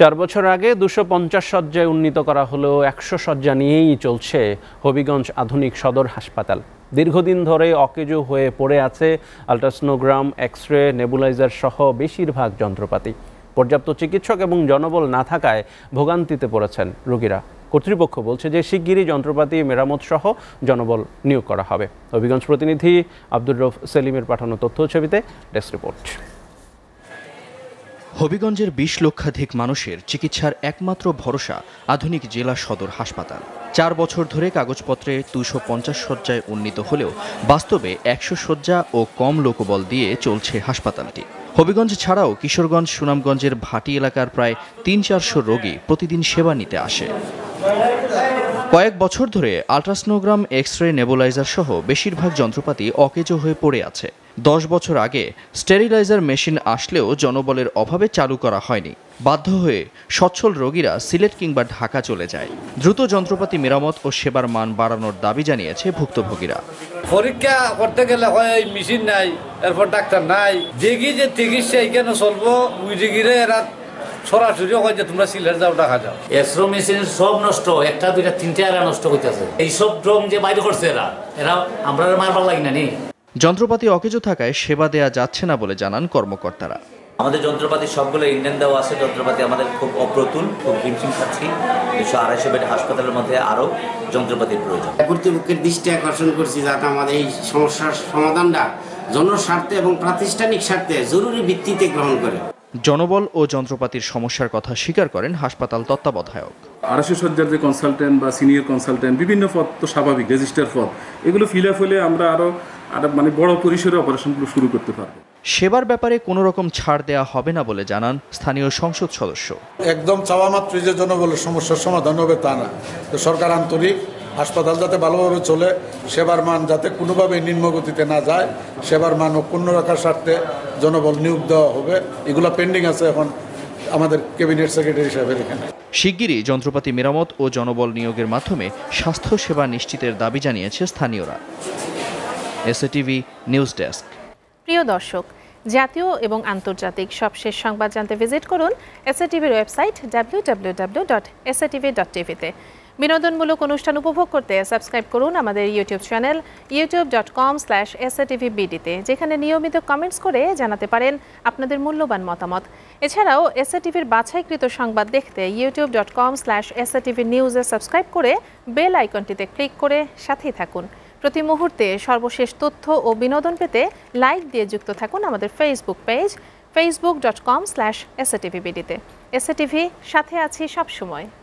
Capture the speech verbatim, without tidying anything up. चार बछर आगे दुशो पंचाश शয্যায় उन्नीत करा हलो एकशो शয্যা नियेई चलछे हবিগঞ্জ आधुनिक सदर हासपाताल। दीर्घदिन धरे अकेजो हुए पड़े आछे अल्ट्रासोनोग्राम, एक्सरे, नेबुलाइजार सह बेशिरभाग जंत्रपाति। पर्याप्त चिकित्सक एबं जनबल ना थाकाय भोगान्तिते पड़ेछेन रोगीरा। कर्तृपक्ष बोलछे जे शीघ्रई जंत्रपाति मेरामत सह जनबल नियोग करा हबे। হবিগঞ্জ प्रतिनिधि আব্দুর রউফ সেলিমের पाठानो तथ्यछबिते डेस्क रिपोर्ट। হবিগঞ্জের बीस লক্ষাধিক মানুষের চিকিৎসার একমাত্র ভরসা আধুনিক জেলা সদর হাসপাতাল। চার বছর ধরে কাগজপত্রে দুইশ পঞ্চাশ শয্যায় উন্নীত হলেও বাস্তবে একশো শয্যা ও কম লোকবল দিয়ে চলছে হাসপাতালটি। হবিগঞ্জ ছাড়াও কিশোরগঞ্জ, সুনামগঞ্জের ভাটি এলাকার প্রায় তিন চারশো রোগী প্রতিদিন সেবা নিতে আসে। কয়েক বছর ধরে আল্ট্রাসনোগ্রাম, এক্সরে, নেবুলাইজার সহ বেশিরভাগ যন্ত্রপাতি অকেজো হয়ে পড়ে আছে। দশ বছর আগে স্টেরিলাইজার মেশিন আসলেও জনবলের অভাবে চালু করা হয়নি। বাধ্য হয়ে সচ্ছল রোগীরা সিলেট কিংবা ঢাকা চলে যায়। দ্রুত যন্ত্রপাতি মেরামত ও সেবার মান বাড়ানোর দাবি জানিয়েছে ভুক্তভোগীরা। পরীক্ষা করতে গেলে হয় মেশিন নাই, এরপর ডাক্তার নাই, দেখি যে চিকিৎসা এখানে চলবো ওই রোগীরা এরা সরাসরি হয় যে তোমরা সিলেট যাও, ঢাকা যাও। এক্সরে মেশিন সব নষ্ট, একটা দুইটা তিনটা এরা নষ্ট হইতেছে। এই সব ড্রোন যে বাইরে করছে এরা এরা আমরা মারবার লাগি না নি। যন্ত্রপাতি অকেজো থাকায় সেবা দেয়া যাচ্ছে না বলে জানান কর্মকর্তারা। আমাদের যন্ত্রপাতি সবগুলো ইন্ডিয়ান দেওয়া আছে, যন্ত্রপাতি আমাদের খুব অপ্রতুল, খুব হিমশিম খাচ্ছি। দুশো আড়াইশো বেড হাসপাতালের মধ্যে আরও যন্ত্রপাতির প্রয়োজন। কর্তৃপক্ষের দৃষ্টি আকর্ষণ করছি যাতে আমাদের এই সমস্যার সমাধানটা জনস্বার্থে এবং প্রাতিষ্ঠানিক স্বার্থে জরুরি ভিত্তিতে গ্রহণ করে। জনবল ও যন্ত্রপাতির সমস্যার কথা স্বীকার করেন হাসপাতাল তত্ত্বাবধায়ক। আড়াইশো শয্যার যে কনসালটেন্ট বা সিনিয়র কনসালটেন্ট বিভিন্ন পদ তো স্বাভাবিক রেজিস্টার পদ, এগুলো ফিল আপ হলে আমরা আরও আর মানে বড় পরিসরে অপারেশনগুলো শুরু করতে পারব। সেবার ব্যাপারে কোনো রকম ছাড় দেয়া হবে না বলে জানান স্থানীয় সংসদ সদস্য। একদম চাওয়া মাত্র যে জনবলের সমস্যার সমাধান হবে তা না, তো সরকার আন্তরিক, হাসপাতাল যাতে ভালোভাবে চলে, সেবার মান যাতে কোনোভাবে নিম্নগতিতে না যায়, সেবার মান অক্ষুণ্ণ রাখার স্বার্থে জনবল নিয়োগ দেওয়া হবে। এগুলো পেন্ডিং আছে এখন আমাদের ক্যাবিনেট সেক্রেটারি সাহেবের এখানে। শিগগিরই যন্ত্রপাতি মেরামত ও জনবল নিয়োগের মাধ্যমে স্বাস্থ্য সেবা নিশ্চিতের দাবি জানিয়েছে স্থানীয়রা। SATV news desk. প্রিয় দর্শক, জাতীয় এবং আন্তর্জাতিক সবশেষ সংবাদ জানতে ভিজিট করুন এসএটিভির website W W W dot S A TV dot টিভিতে। বিনোদনমূলক অনুষ্ঠান উপভোগ করতে সাবস্ক্রাইব করুন আমাদের YouTube channel YouTube dot com slash S A TV বিডিতে, যেখানে নিয়মিত কমেন্টস করে জানাতে পারেন আপনাদের মূল্যবান মতামত। এছাড়াও এসএটিভির বাছাইকৃত সংবাদ দেখতে YouTube dot com slash S A TV নিউজে সাবস্ক্রাইব করে বেল আইকনটিতে ক্লিক করে সাথেই থাকুন। প্রতি মুহূর্তে সর্বশেষ তথ্য ও বিনোদন পেতে লাইক দিয়ে যুক্ত থাকুন আমাদের Facebook page Facebook dot com slash S A TV বিডিতে। এস এ টিভি সাথে আছি সবসময়।